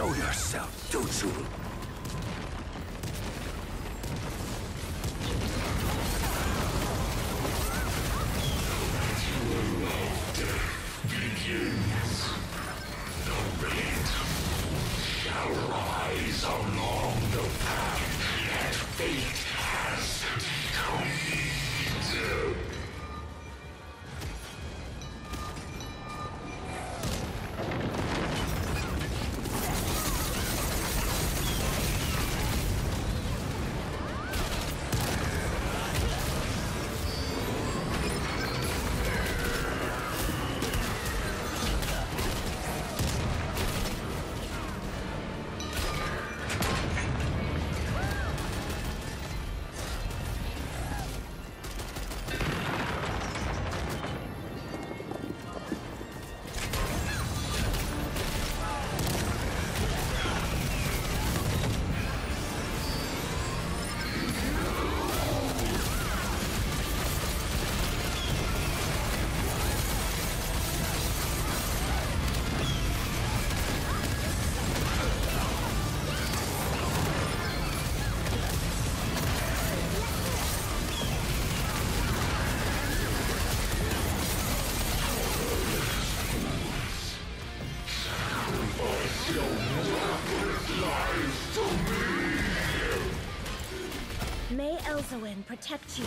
Show yourself, Dochuru. May Elzoin protect you.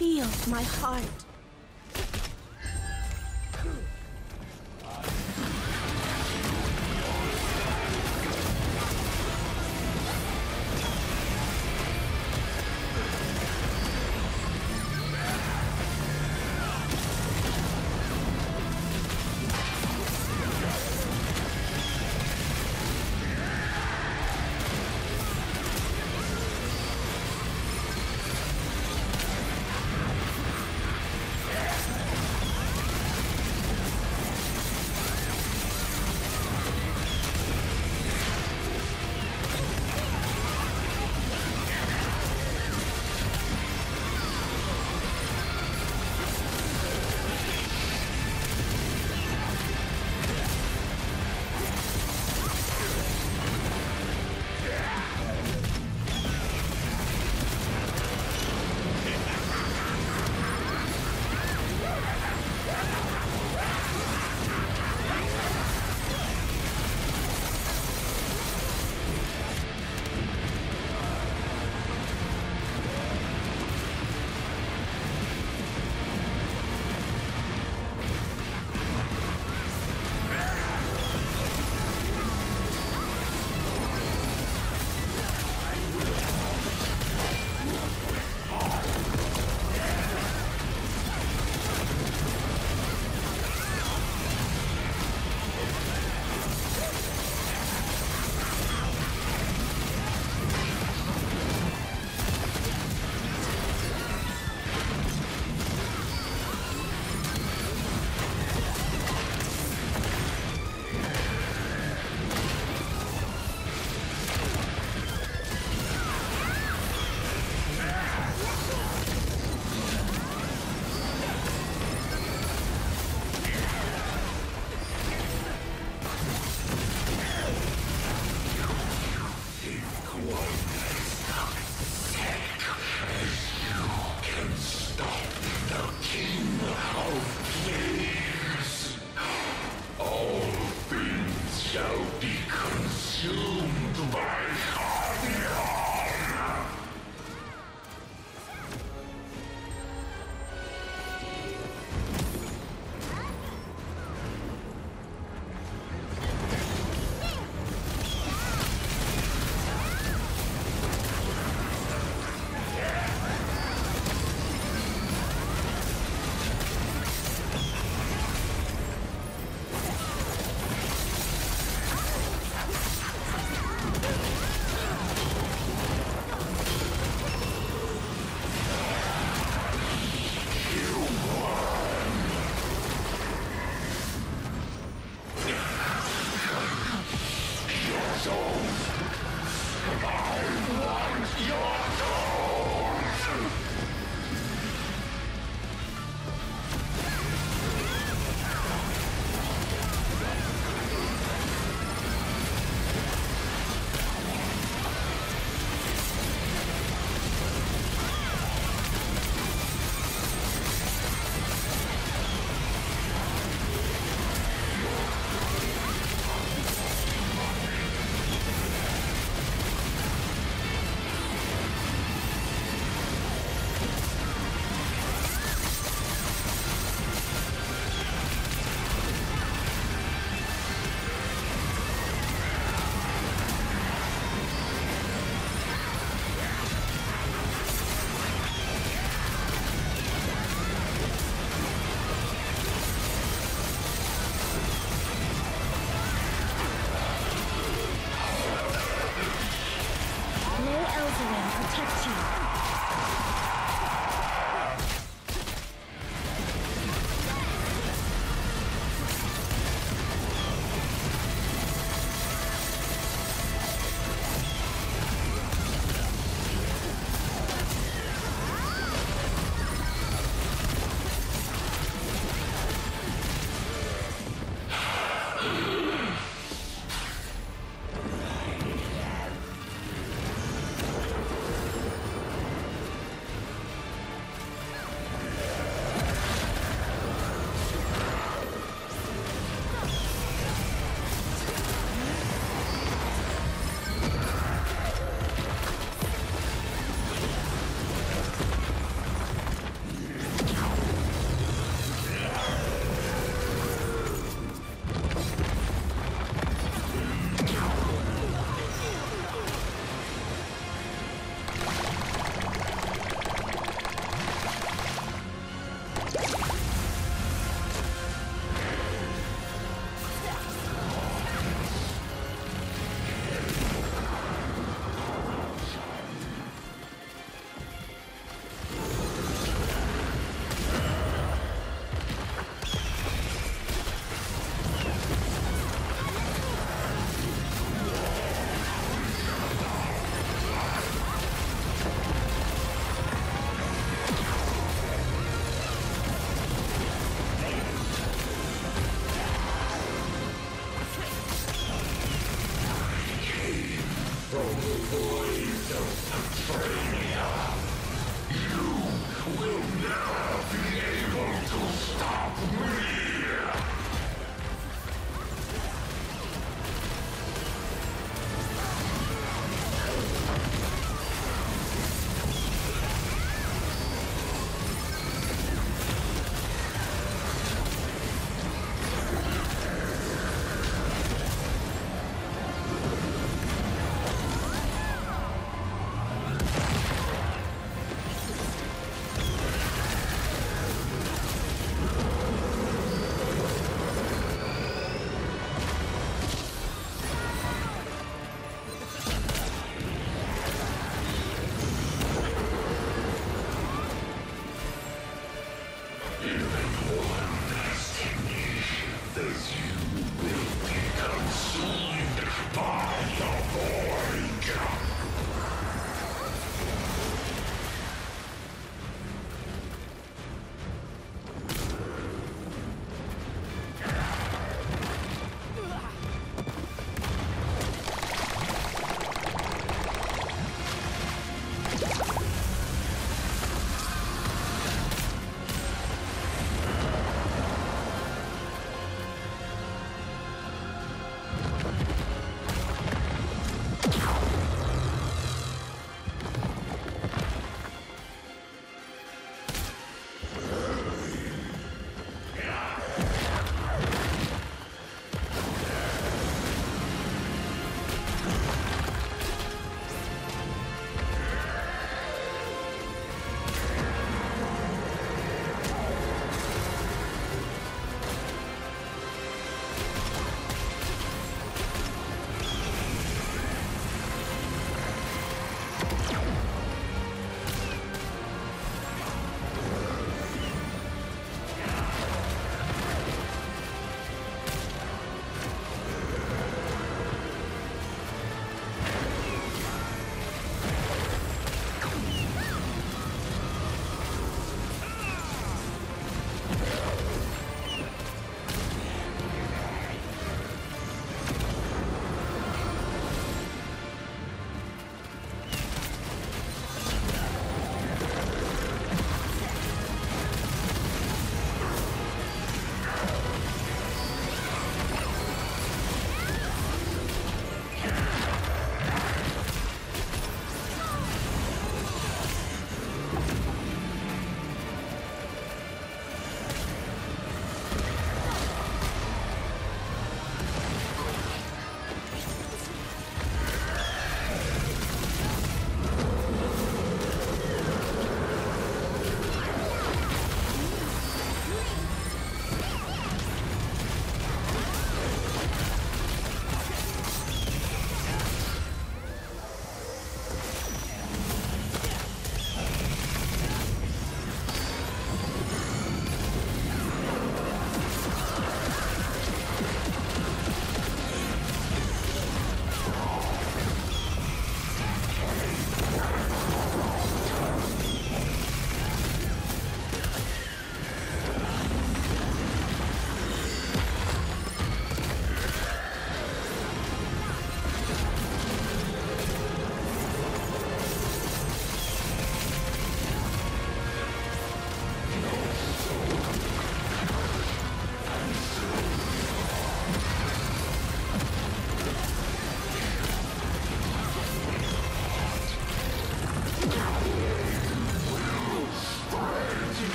Feel my heart. souls. I want your souls. Protect you.